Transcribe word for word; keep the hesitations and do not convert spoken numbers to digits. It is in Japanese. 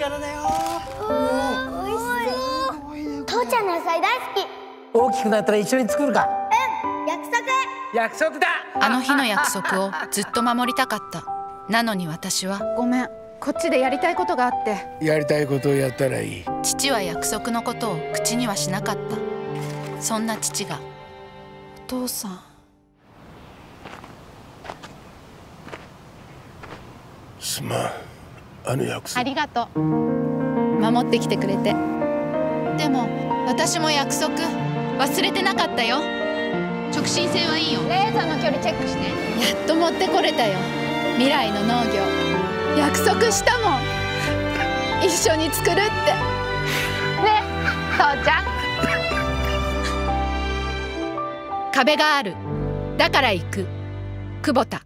からだよ。おいしそう。父ちゃんの野菜大好き。大きくなったら一緒に作るか。うん、約束。約束だ。あの日の約束をずっと守りたかった。なのに私は。ごめん、こっちでやりたいことがあって。やりたいことをやったらいい。父は約束のことを口にはしなかった。そんな父が。お父さん。すまん、あの約束。ありがとう、守ってきてくれて。でも私も約束忘れてなかったよ。直進性はいいよ。レーザーの距離チェックして。やっと持ってこれたよ、未来の農業。約束したもん一緒に作るって。ねえ父ちゃん。壁がある、だから行く。久保田。